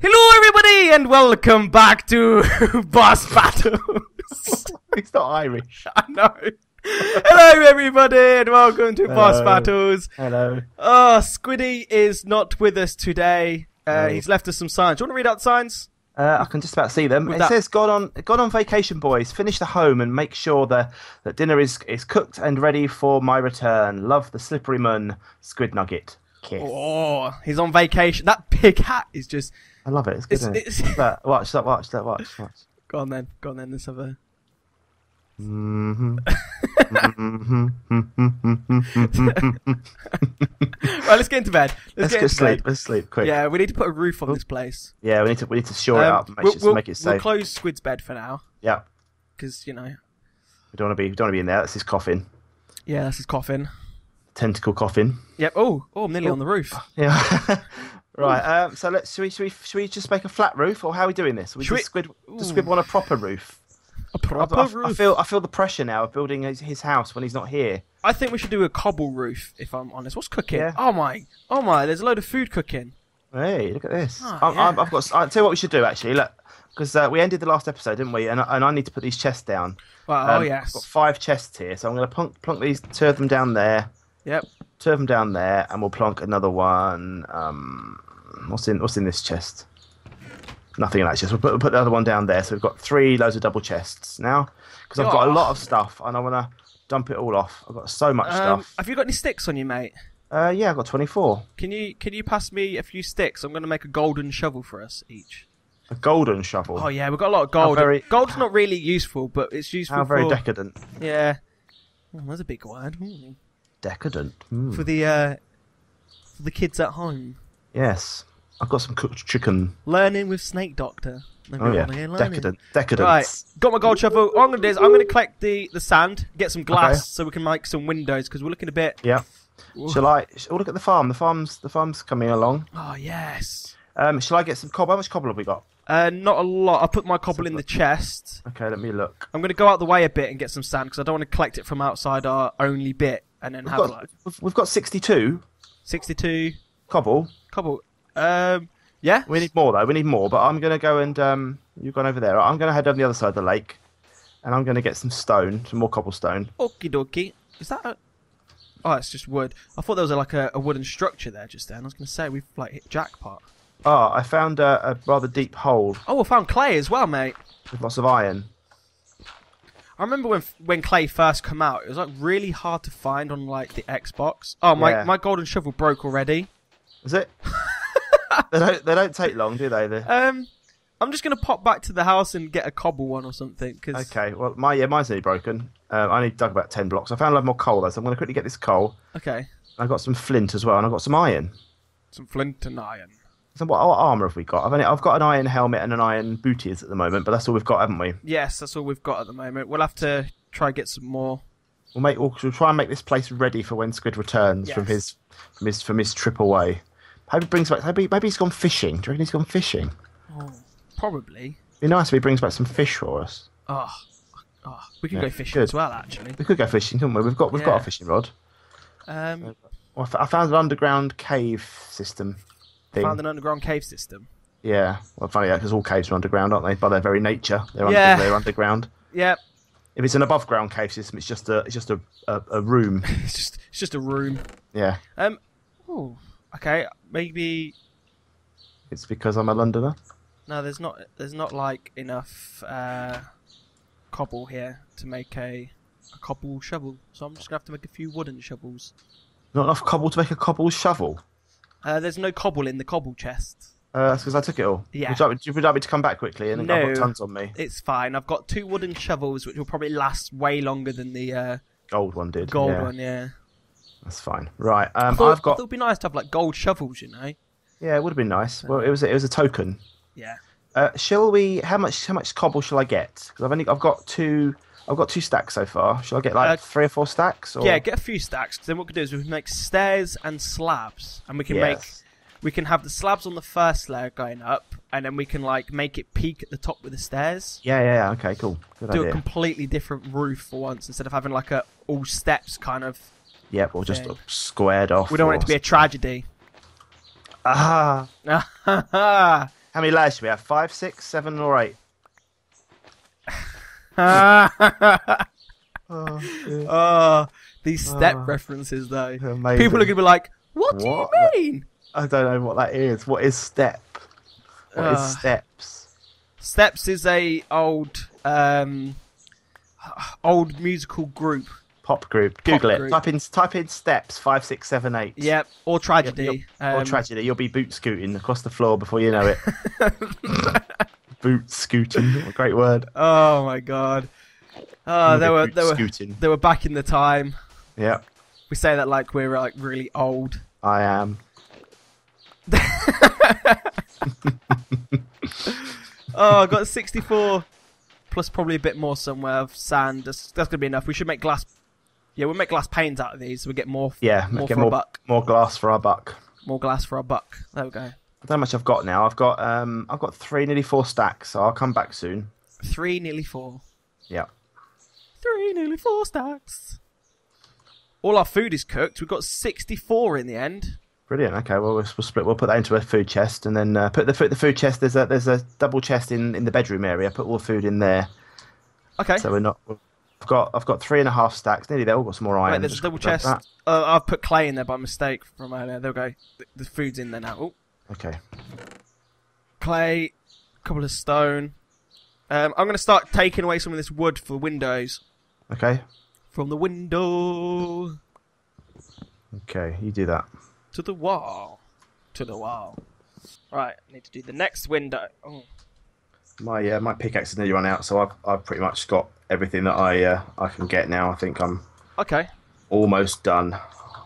Hello everybody and welcome back to Boss Battles. It's not Irish. I know. Hello everybody and welcome to Boss Battles. Hello. Oh, Squiddy is not with us today. He's left us some signs. Do you want to read out signs? I can just about see them. It says, "Gone on vacation, boys. Finish the home and make sure that dinner is cooked and ready for my return. Love the slippery mun, Squid Nugget. Kiss." Oh, he's on vacation. That big hat is just... I love it. It's good. Isn't it? But watch. Go on then. Let's have a... Right, let's get into bed. Let's sleep quick. Yeah, we need to put a roof on this place. Yeah, we need to shore it up and make it safe. We'll close Squid's bed for now. Yeah, because we don't want to be in there. That's his coffin. Yeah, that's his coffin. Tentacle coffin. Yep. Oh, I'm nearly on the roof. Yeah. Right, so should we just make a flat roof, or how are we doing this? Does Squid want a proper roof? A proper roof? I feel the pressure now of building his house when he's not here. I think we should do a cobble roof, if I'm honest. What's cooking? Yeah. Oh my, there's a load of food cooking. Hey, look at this. I'll tell you what we should do, actually, look. Because we ended the last episode, didn't we? And I need to put these chests down. Wow, yes. I've got 5 chests here, so I'm going to plonk these, two of them down there. Yep. Two of them down there, and we'll plonk another one. What's in this chest? Nothing in that chest. We'll put the other one down there. So we've got 3 loads of double chests now, because I've got a lot of stuff and I want to dump it all off. I've got so much stuff. Have you got any sticks on you, mate? Yeah, I've got 24. Can you pass me a few sticks? I'm going to make a golden shovel for us each. A golden shovel. Oh yeah, we've got a lot of gold. Gold's not really useful, but it's useful. How decadent. Yeah, that's a big word. Ooh. Decadent. Mm. For the kids at home. Yes. I've got some cooked chicken. Learning with Snakedoctor. Oh yeah, decadent. Right, got my gold shovel. What I'm going to do is I'm going to collect the sand, get some glass, so we can make some windows, because we're looking a bit... Yeah. Ooh. Shall I look at the farm? The farm's coming along. Oh, yes. Shall I get some cobble? How much cobble have we got? Not a lot. I put my cobble in the chest. Okay, let me look. I'm going to go out the way a bit and get some sand, because I don't want to collect it from outside our only bit, and then we've got 62. 62. Cobble. Yeah. We need more though. But I'm gonna go and you've gone over there. I'm gonna head over the other side of the lake, and I'm gonna get some stone, some more cobblestone. Okie dokie. Is that? Oh, it's just wood. I thought there was like a wooden structure there just then. I was gonna say we've like hit jackpot. Oh, I found a rather deep hole. Oh, I found clay as well, mate. With lots of iron. I remember when clay first came out, it was like really hard to find on like the Xbox. Oh, my golden shovel broke already. Is it? They don't take long, do they? I'm just gonna pop back to the house and get a cobble one or something. Cause... Okay. Well, mine's nearly broken. I need to dug about 10 blocks. I found a lot more coal though, so I'm gonna quickly get this coal. Okay. I've got some flint as well, and I've got some iron. Some flint and iron. So what armor have we got? I've got an iron helmet and an iron booties at the moment, but that's all we've got, haven't we? Yes, that's all we've got at the moment. We'll have to try and get some more. We'll try and make this place ready for when Squid returns from his trip away. Maybe maybe he's gone fishing. Do you reckon he's gone fishing? Oh, probably. It'd be nice if he brings back some fish for us. Oh we could go fishing as well, actually. We could go fishing, couldn't we? We've got a fishing rod. I found an underground cave system thing. Yeah. Well, funny because all caves are underground, aren't they? By their very nature, they're underground. Yep. If it's an above ground cave system, it's just a room. it's just a room. Yeah. Oh. Okay, maybe it's because I'm a Londoner. No, there's not like enough cobble here to make a cobble shovel, so I'm just gonna have to make a few wooden shovels. Not enough cobble to make a cobble shovel. There's no cobble in the cobble chest. That's because I took it all. Yeah. Would you like me to come back quickly? And no, I've got tons on me. It's fine. I've got 2 wooden shovels, which will probably last way longer than the gold one did. Gold one, yeah. That's fine. Right, I thought it'd be nice to have like gold shovels, you know. Yeah, it would have been nice. Well, it was a token. Yeah. Shall we? How much cobble shall I get? Because I've got two stacks so far. Shall I get like 3 or 4 stacks? Or... Yeah, get a few stacks. Cause then what we can do is we can make stairs and slabs, and we can have the slabs on the first layer going up, and then we can like make it peak at the top with the stairs. Yeah. Okay. Cool. Good idea. A completely different roof for once instead of having like a all steps kind of. Yep, or just squared off. We don't want it to be a tragedy. Ah. How many layers should we have? 5, 6, 7, or 8? These step references, though. Amazing. People are going to be like, what do you mean? I don't know what that is. What is step? What is steps? Steps is a old musical group. Pop group. Google it. Type in steps 5, 6, 7, 8. Yep. Or tragedy. Or tragedy. You'll be boot scooting across the floor before you know it. Boot scooting. What a great word. Oh my god. Oh, they were back in the time. Yeah. We say that like we're like really old. I am. Oh, I got 64 plus probably a bit more somewhere of sand. That's gonna be enough. We should make glass. Yeah, we'll make glass panes out of these. So we get more. Yeah, more for our buck. More glass for our buck. More glass for our buck. There we go. I don't know how much I've got now. I've got 3, nearly 4 stacks. So I'll come back soon. 3, nearly 4. Yeah. 3, nearly 4 stacks. All our food is cooked. We've got 64 in the end. Brilliant. Okay, well we'll split. We'll put that into a food chest, and then put the food chest. There's a double chest in the bedroom area. Put all the food in there. Okay. So we're not. I've got 3.5 stacks. Nearly there. All got some more iron. Wait, there's a double chest. I've put clay in there by mistake from earlier. There we go. The food's in there now. Ooh. Okay. Clay, couple of stone. I'm going to start taking away some of this wood for windows. Okay. From the window. Okay, you do that. To the wall. To the wall. Right, I need to do the next window. Oh. My pickaxe has nearly run out, so I've pretty much got everything that I can get now. I think I'm almost done.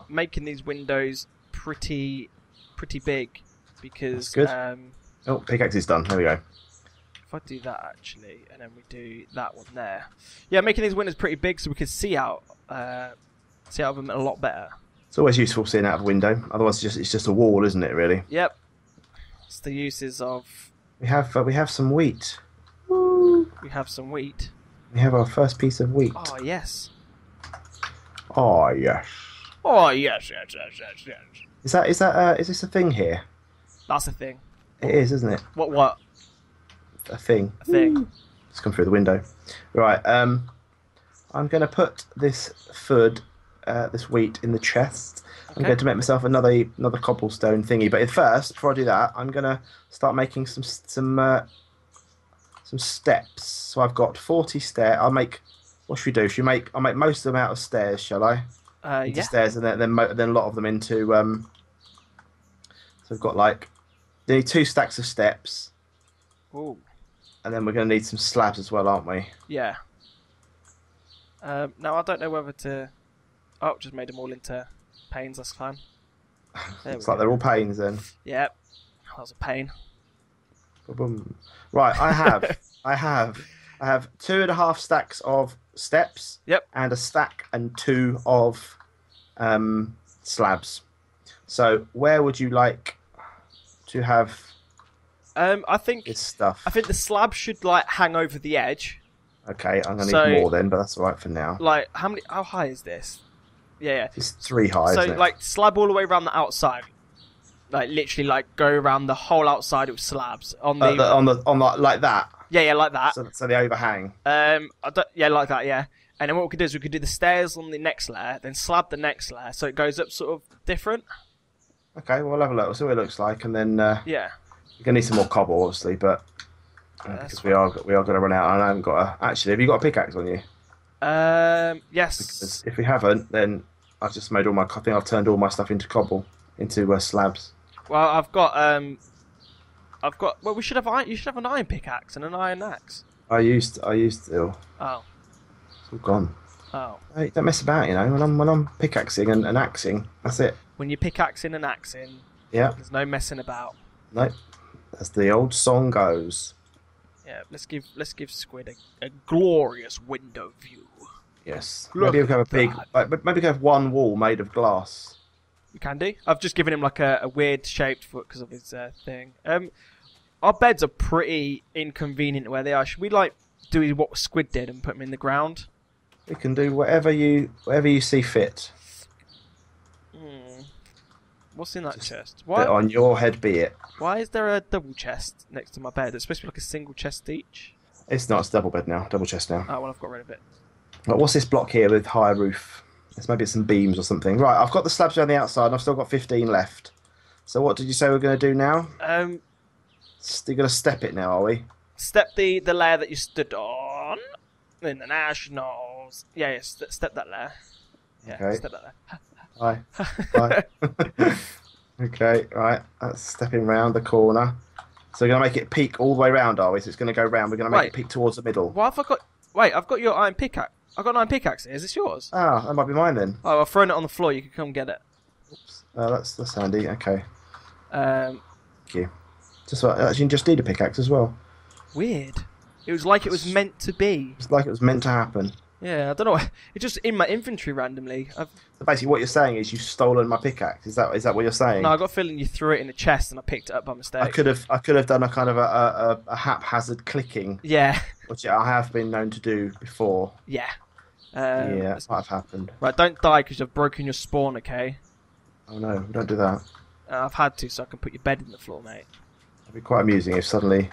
Making these windows pretty big because oh, pickaxe is done. There we go. If I do that actually, and then we do that one there. Yeah, making these windows pretty big so we can see out of them a lot better. It's always useful seeing out of a window. Otherwise, it's just a wall, isn't it? Really. Yep. It's the uses of. We have some wheat. Woo. We have some wheat. We have our first piece of wheat. Oh yes. Oh yes. Oh yes, yes, yes, yes, yes. Is this a thing here? That's a thing. It is, isn't it? What? A thing. A thing. Woo. It's come through the window. Right. I'm going to put this food, this wheat, in the chest. Okay. I'm going to make myself another cobblestone thingy. But first, before I do that, I'm going to start making some steps. So I've got 40 stairs. I'll make. What should we do? I'll make most of them out of stairs. Shall I? Into stairs, and then a lot of them into. So I've got like, need 2 stacks of steps. Ooh. And then we're going to need some slabs as well, aren't we? Yeah. Now I don't know whether to. Oh, just made them all into panes. That's fine. Looks like they're all panes then. Yep. That was a pain. Boom. Right, I have 2.5 stacks of steps. Yep. And a stack and 2 of slabs. So where would you like to have? I think the slab should like hang over the edge. Okay, I'm gonna need more then, but that's all right for now. Like how high is this? Yeah. It's 3 high. So isn't it? Like slab all the way around the outside. Like literally like go around the whole outside with slabs on the like that. Yeah, like that. So they overhang. Like that, yeah. And then what we could do is we could do the stairs on the next layer, then slab the next layer, so it goes up sort of different. Okay, well, we'll have a look. We'll see what it looks like, and then yeah. We're gonna need some more cobble, obviously, but because we are gonna run out. And I haven't got actually. Have you got a pickaxe on you? Yes. Because if we haven't, then I've just made all my. I think I've turned all my stuff into cobble, into slabs. Well, I've got. Well, we should have. You should have an iron pickaxe and an iron axe. I used it all. Oh. It's all gone. Oh. Hey, don't mess about, you know. When I'm pickaxing and axing, that's it. When you're pickaxing and axing. Yeah. There's no messing about. Nope. As the old song goes. Yeah, let's give Squid a glorious window view. Yes. Look, maybe we can have a big, like, maybe we can have one wall made of glass. You can do. I've just given him like a weird shaped foot because of his thing. Our beds are pretty inconvenient where they are. Should we like do what Squid did and put them in the ground? We can do whatever you see fit. What's in that chest? Why, on your head be it. Why is there a double chest next to my bed? It's supposed to be like a single chest each. It's not. It's double bed now. Double chest now. Oh, well, I've got rid of it. Right, what's this block here with higher roof? It's maybe some beams or something. Right, I've got the slabs around the outside and I've still got 15 left. So what did you say we're going to do now? You're going to step it now, are we? Step the layer that you stood on in the Nationals. Yeah, yeah, step that layer. Yeah, okay. Step that layer. Hi. Hi. Okay, right. That's stepping round the corner. So we're going to make it peak all the way round, are we? So it's going to go round. We're going to make it peak towards the middle. Why have I got... Wait, I've got your iron pickaxe. I've got an iron pickaxe here. Is this yours? Ah, that might be mine then. Oh, I've thrown it on the floor. You can come get it. Oops. That's handy. Okay. Thank you. Just actually, you just need a pickaxe as well. Weird. It was like it was meant to be. It's like it was meant to happen. Yeah, I don't know. It's just in my inventory randomly. So basically, what you're saying is you've stolen my pickaxe. Is that what you're saying? No, I got a feeling you threw it in a chest and I picked it up by mistake. I could have done a kind of a haphazard clicking. Yeah. Which I have been known to do before. Yeah. Yeah, that might have happened. Right, don't die because you've broken your spawn. Okay. Oh no! Don't do that. I've had to, so I can put your bed in the floor, mate. It'd be quite amusing if suddenly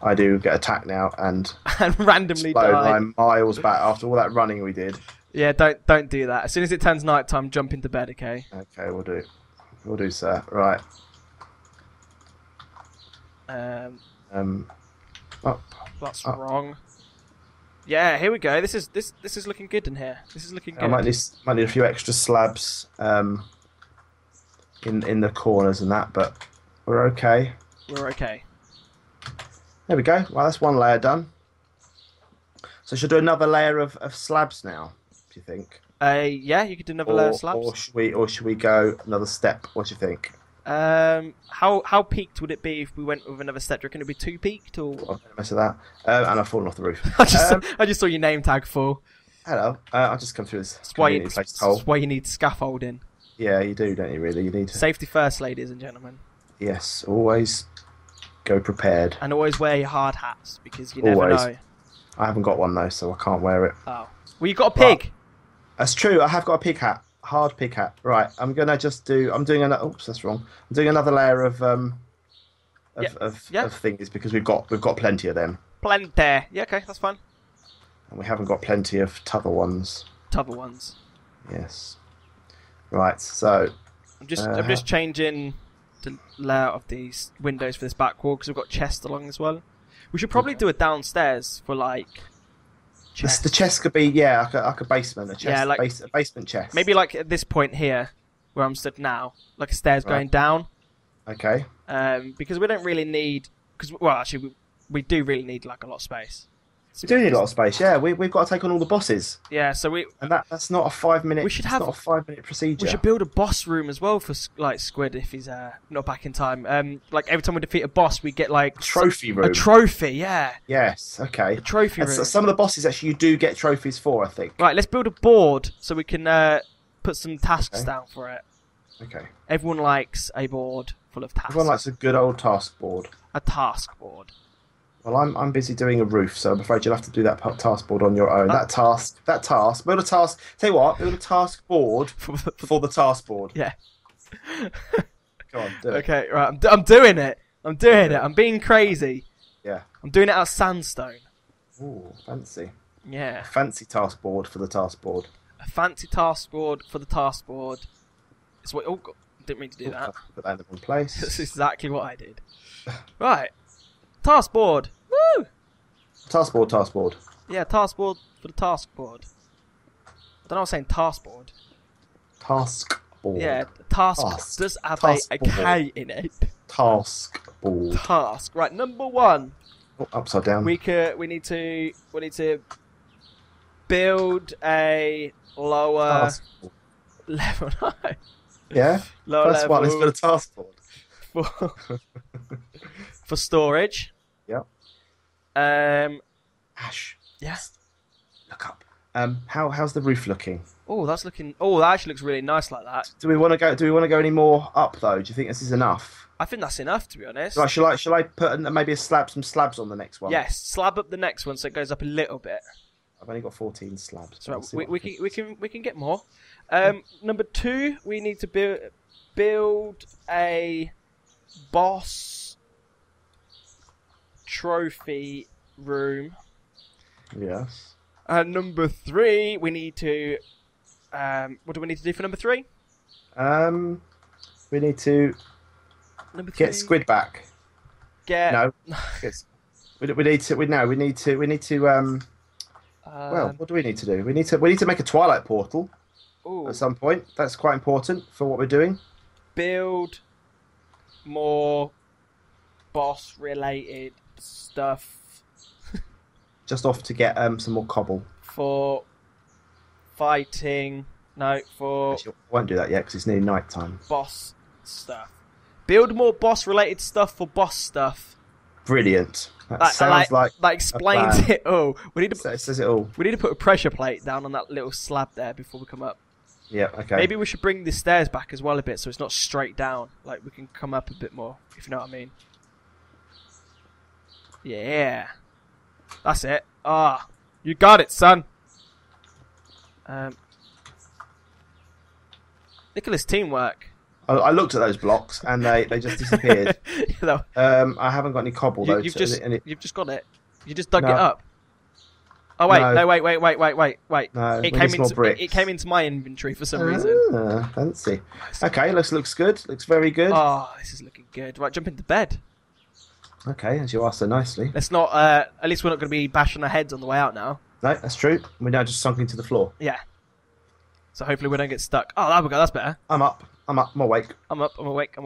I do get attacked now and randomly die. I'm miles back after all that running we did. Yeah, don't do that. As soon as it turns night time, jump into bed, okay? Okay, we'll do, sir. Right. Up. That's wrong. Yeah, here we go. This is looking good in here. This is looking good. I might need a few extra slabs in the corners and that, but we're okay. We're okay. There we go. Well, that's one layer done. So should we do another layer of slabs now, do you think? Yeah, you could do another layer of slabs. Or should we go another step? What do you think? How peaked would it be if we went with another step? Do you reckon it would be too peaked? Or... I'm gonna mess with that. And I've fallen off the roof. I just saw your name tag fall. Hello. I've just come through this. That's why you need scaffolding. Yeah, you do, don't you really? You need to... Safety first, ladies and gentlemen. Yes, always... Go prepared. And always wear your hard hats, because you never know. I haven't got one, though, so I can't wear it. Oh. Well, you got a pig. But that's true. I have got a pig hat. Hard pig hat. Right. I'm going to just do... I'm doing another... Oops, that's wrong. I'm doing another layer of things, because we've got plenty of them. Plenty. Yeah, okay. That's fine. And we haven't got plenty of t'other ones. T'other ones. Yes. Right, so... I'm just changing... the layout of these windows for this back wall because we've got chests along as well. We should probably do a downstairs for like chest. The chest could be like a basement, a chest, yeah, like a basement chest. Maybe like at this point here where I'm stood now, like a stairs going down. Okay. Because we don't really need well actually we do really need like a lot of space. So we do need a lot of space, yeah. We've got to take on all the bosses. Yeah, so that's not a 5 minute. We should have not a 5 minute procedure. We should build a boss room as well for like Squid if he's not back in time. Like every time we defeat a boss, we get like a trophy room. A trophy, yeah. Yes, okay. A trophy room. So some of the bosses actually you do get trophies for, I think. Right, let's build a board so we can put some tasks down for it. Okay. Everyone likes a board full of tasks. Everyone likes a good old task board. A task board. Well, I'm busy doing a roof, so I'm afraid you'll have to do that task board on your own. That task. Build a task. Tell you what, build a task board for the task board. Yeah. Go on, do it. Okay, right. I'm doing it. I'm doing it. I'm being crazy. Yeah. I'm doing it out of sandstone. Ooh, fancy. Yeah. A fancy task board for the task board. A fancy task board for the task board. It's what. Oh, God, didn't mean to do that. Put that in the wrong place. That's exactly what I did. Right. Task board! Woo! Task board, task board. Yeah, task board for the task board. I don't know what I'm saying, task board. Task board. Yeah, task does have a K in it. Task board. Task. Right, number one. Oh, upside down. We need to build a lower level. Yeah? Lower First level. One is for the task board. For storage. Yeah. Ash. Yes. Yeah. Look up. How's the roof looking? Oh, that's looking. Oh, that actually looks really nice like that. Do we want to go any more up though? Do you think this is enough? I think that's enough to be honest. Right, shall I put maybe some slabs on the next one? Yes, slab up the next one so it goes up a little bit. I've only got 14 slabs. So right, we can get more. Number two, we need to build build a boss trophy room. Yes. And number 3, we need to... what do we need to do for number 3? We need to get Squid back. Get... No. Well, what do we need to do? We need to make a Twilight portal. Ooh. At some point. That's quite important for what we're doing. Build more boss-related stuff. Just off to get some more cobble. For fighting. No, for... Actually, I won't do that yet because it's nearly night time. Boss stuff. Build more boss-related stuff for boss stuff. Brilliant. That sounds like that explains it all. We need to it says it all. We need to put a pressure plate down on that little slab there before we come up. Yeah, okay. Maybe we should bring the stairs back as well a bit, so it's not straight down. Like we can come up a bit more, if you know what I mean. Yeah, that's it. Ah, you got it, son. Nicholas, teamwork. I looked at those blocks and they just disappeared. No. I haven't got any cobble though. You've just got it. You just dug it up. Oh wait, no, wait. No, it came into my inventory for some reason. Fancy. Okay, looks good. Looks very good. Oh, this is looking good. Right, jump into bed. Okay, as you asked so nicely. Let's not. At least we're not going to be bashing our heads on the way out now. No, that's true. We're now just sunk into the floor. Yeah. So hopefully we don't get stuck. Oh, there we go. That's better. I'm up. I'm awake. I'm awake.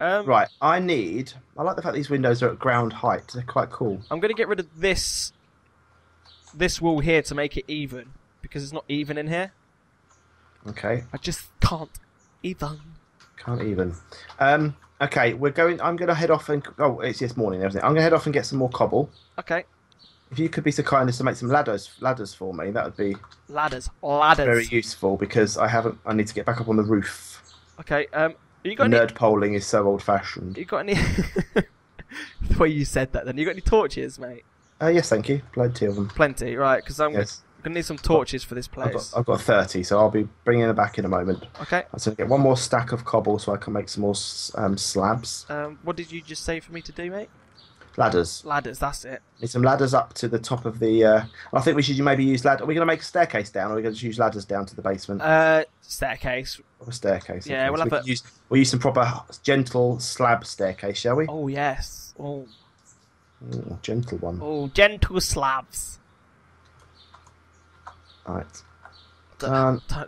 Right, I like the fact these windows are at ground height. They're quite cool. I'm going to get rid of this wall here to make it even, because it's not even in here. Okay. I just can't even. Okay, I'm going to head off and... Oh, it's this morning, isn't it? I'm going to head off and get some more cobble. Okay. If you could be so kind as to make some ladders for me, that would be... Ladders. Very useful, because I need to get back up on the roof. Okay, you got Nerd polling is so old-fashioned. You got any... The way you said that then. You got any torches, mate? Yes, thank you. Plenty of them. Plenty, right, because I'm going to need some torches for this place. I've got 30, so I'll be bringing them back in a moment. Okay. I'm going to get one more stack of cobble so I can make some more slabs. What did you just say for me to do, mate? Ladders. Ladders, that's it. Need some ladders up to the top of the... I think we should maybe use ladders. Are we going to make a staircase down, or are we going to use ladders down to the basement? Staircase. Or a staircase. Yeah, we'll have we'll use some proper gentle slab staircase, shall we? Oh, yes. Oh. Ooh, gentle one. Oh, gentle slabs. All right.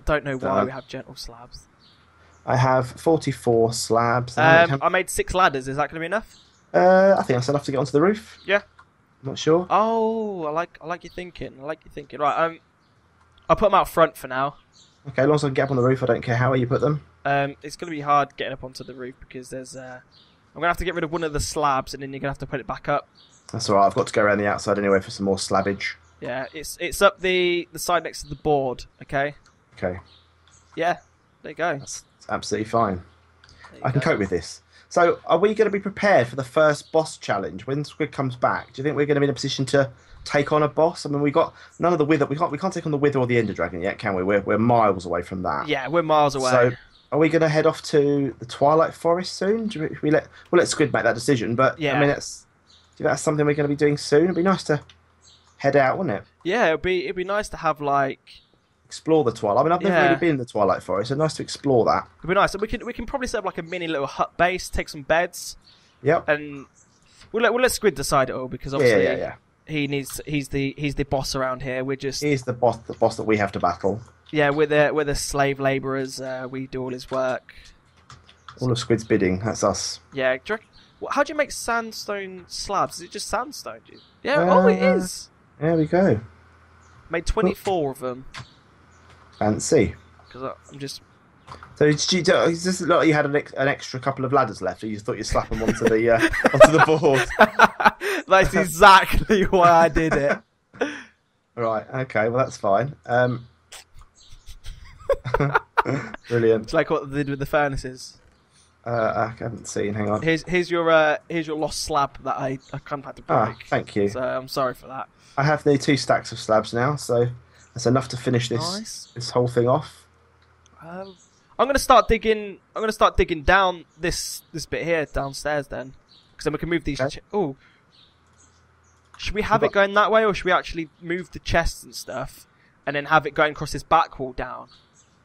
Don't know why we have gentle slabs. I have 44 slabs. I made 6 ladders. Is that going to be enough? I think that's enough to get onto the roof. Yeah. I'm not sure. Oh, I like your thinking. Right, I'll put them out front for now. Okay, as long as I can get up on the roof, I don't care how you put them. It's going to be hard getting up onto the roof because there's... I'm going to have to get rid of one of the slabs and then you're going to have to put it back up. That's alright, I've got to go around the outside anyway for some more slabbage. Yeah, it's up the side next to the board, okay? Okay. Yeah, there you go. That's absolutely fine. I can cope with this. So, are we going to be prepared for the first boss challenge? When Squid comes back, do you think we're going to be in a position to take on a boss? I mean, we got none of the Wither. We can't take on the Wither or the Ender Dragon yet, can we? We're miles away from that. Yeah, we're miles away. So, are we going to head off to the Twilight Forest soon? We'll let Squid make that decision. But yeah. I mean, that's something we're going to be doing soon. It'd be nice to head out, wouldn't it? Yeah, it'd be nice to have explore the Twilight. I mean, I've never really been in the Twilight Forest, so nice to explore that. It'd be nice. And we can probably set up like a mini little hut base, take some beds. Yep. And we'll let Squid decide it all because obviously he's the boss around here. He's the boss that we have to battle. Yeah, we're the slave labourers. We do all his work. All of Squid's bidding. That's us. Yeah. How do you make sandstone slabs? Is it just sandstone? Yeah. Oh, it is. There we go. Made 24 of them. Fancy. Because I'm just. So does this look like you had an extra couple of ladders left, or you thought you'd slap them onto the board? That's exactly why I did it. Right. Okay. Well, that's fine. Brilliant. It's like what they did with the furnaces. I haven't seen. Hang on. Here's your lost slab that I can't have to break. Ah, thank you. So I'm sorry for that. I have the 2 stacks of slabs now, so. That's enough to finish this whole thing off. I'm gonna start digging down this bit here downstairs then, because then we can move these. Okay. Oh, should we have it going that way, or should we actually move the chests and stuff, and then have it going across this back wall down?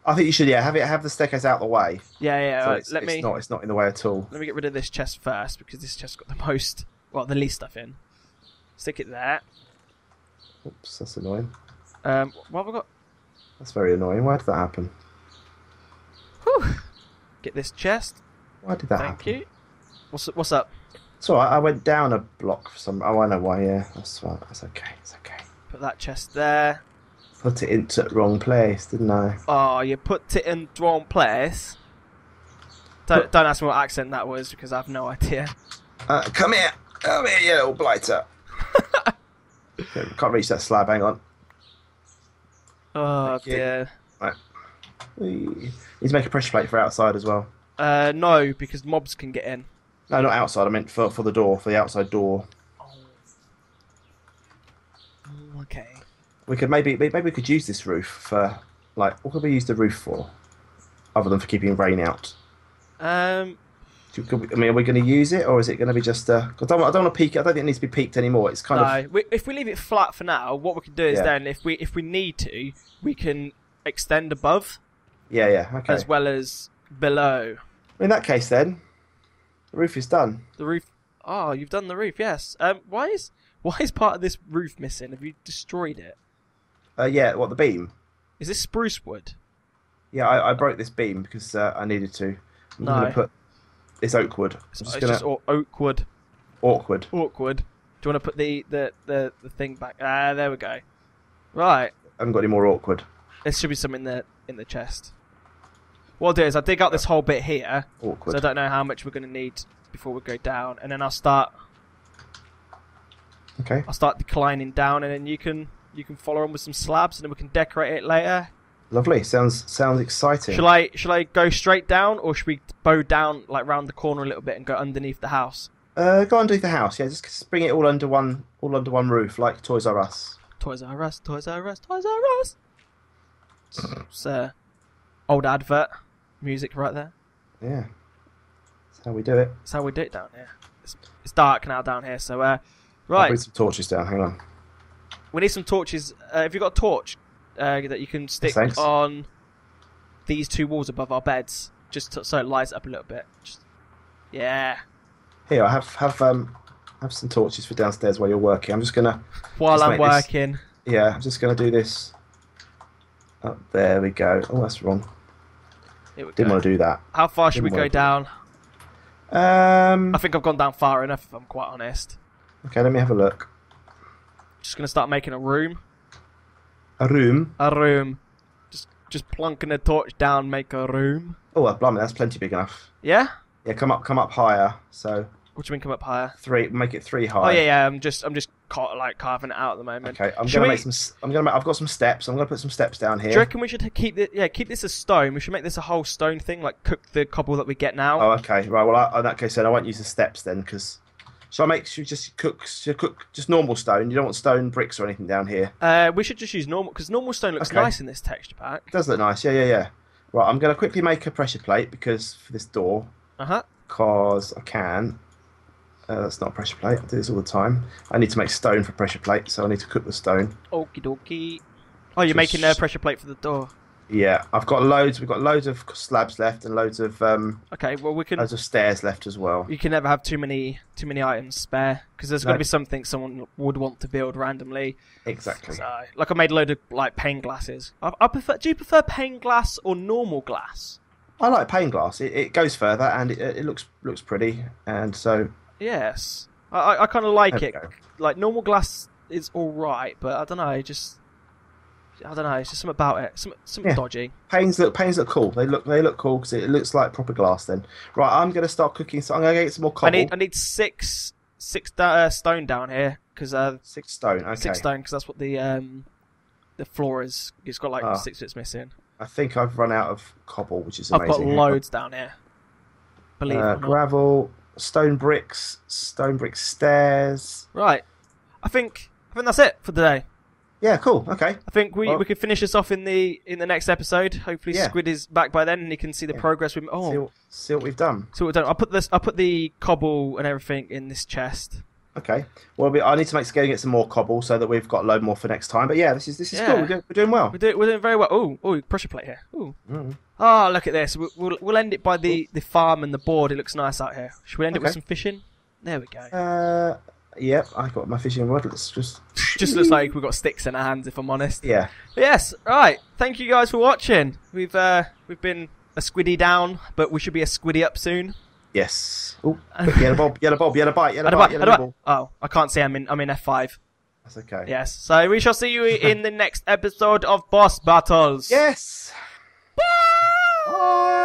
I think you should. Yeah, have the staircase out of the way. Yeah, yeah. So it's not in the way at all. Let me get rid of this chest first, because this chest got the most, well, the least stuff in. Stick it there. Oops, that's annoying. What have we got? That's very annoying. Why did that happen? Whew. Get this chest. Why did that happen? Thank you. What's up? It's alright, I went down a block for some... Oh, I know why, yeah. That's okay, it's okay. Put that chest there. Put it into the wrong place, didn't I? Oh, you put it in the wrong place? Don't ask me what accent that was, because I have no idea. Come here, you little blighter. Yeah, can't reach that slab, hang on. Oh, dear. Right. He's making a pressure plate for outside as well. No, because mobs can get in. No, not outside. I meant for the door, for the outside door. Oh. Okay. We could maybe we could use this roof for, like, what could we use the roof for, other than for keeping rain out? I mean, are we going to use it, or is it going to be just a? I don't want to peak. I don't think it needs to be peaked anymore. It's kind of. No, if we leave it flat for now, what we can do is then if we need to, we can extend above. Yeah, yeah. Okay. As well as below. In that case, then. The roof is done. The roof. Oh, you've done the roof. Yes. Why is part of this roof missing? Have you destroyed it? Yeah. What, the beam? Is this spruce wood? Yeah, I broke this beam because I needed to. I'm gonna put this oak wood. It's just oak wood. Awkward. Awkward. Do you want to put the thing back? Ah, there we go. Right. I haven't got any more awkward. There should be some in the chest. What I'll do is I'll dig out this whole bit here. Awkward. So I don't know how much we're going to need before we go down. And then I'll start... Okay. I'll start declining down, and then you can follow on with some slabs, and then we can decorate it later. Lovely. Sounds exciting. Shall I go straight down, or should we bow down, like, round the corner a little bit and go underneath the house? Go underneath the house, yeah. Just bring it all under one roof, like Toys R Us. Toys R Us, Toys R Us, Toys R Us. It's an old advert. Music right there. Yeah. That's how we do it. That's how we do it down here. It's dark now down here, so right. I'll bring some torches down, hang on. We need some torches. Have you got a torch that you can stick on these two walls above our beds? Just so it lights up a little bit. Yeah. Here, I have some torches for downstairs while you're working. I'm just gonna I'm just gonna do this. Oh, there we go. Oh, that's wrong. Didn't want to do that. How far should we go down? I think I've gone down far enough, if I'm quite honest. Okay, let me have a look. Just going to start making a room. A room? A room. Just plunking a torch down, make a room. Oh, well, blimey, that's plenty big enough. Yeah? Yeah, come up higher. So. What do you mean come up higher? Make it 3 high. Oh yeah, yeah. I'm just like carving it out at the moment. Okay, I've got some steps. I'm gonna put some steps down here. Do you reckon we should keep this a stone? We should make this a whole stone thing, like cook the cobble that we get now. Oh, okay, right. Well, in that case, then I won't use the steps then, because should I just cook just normal stone? You don't want stone bricks or anything down here. We should just use normal, because normal stone looks nice in this texture pack. It does look nice. Yeah, yeah, yeah. Right, I'm gonna quickly make a pressure plate for this door. Because I can. That's not a pressure plate. I do this all the time. I need to make stone for pressure plate, so I need to cook the stone. Okie dokie. Oh, you're making a pressure plate for the door. Yeah, I've got loads. We've got loads of slabs left, and loads of okay. Well, we can loads of stairs left as well. You can never have too many items spare, because there's going to be something someone would want to build randomly. Exactly. So, like, I made a load of like pane glasses. I prefer. Do you prefer pane glass or normal glass? I like pane glass. It goes further, and it looks pretty, and so. Yes, I kind of like it. Like, normal glass is all right, but I don't know. It's just something about it. Something dodgy. Panes look cool. They look cool because it looks like proper glass. Then, right, I'm gonna start cooking. So I'm gonna get some more cobble. I need six stone down here, because 6 stone. Okay. 6 stone, because that's what the floor is. It's got like 6 bits missing. I think I've run out of cobble, which is amazing. I've got loads down here. Believe it or not. Gravel. Stone brick stairs. Right, I think that's it for today. Yeah, cool. Okay. I think we could finish this off in the next episode. Hopefully, yeah. Squid is back by then, and he can see the progress. See what we've done. See what we've done. I'll put the cobble and everything in this chest. Okay. Well, I need to make Scaling get some more cobble so that we've got a load more for next time. But yeah, this is cool. We're doing well. We're doing very well. Oh, pressure plate here. Ooh. Mm. Oh, look at this. We'll end it by the farm and the board. It looks nice out here. Should we end it with some fishing? There we go. Yep, I got my fishing rod. Let's just looks like we've got sticks in our hands, if I'm honest. Yeah. But yes. Right. Thank you guys for watching. We've been a Squiddy down, but we should be a Squiddy up soon. Yes. Oh, yellow bob, yellow bite. Oh, I can't see. I'm in F5. That's okay. Yes. So we shall see you in the next episode of Boss Battles. Yes. Bye. Bye.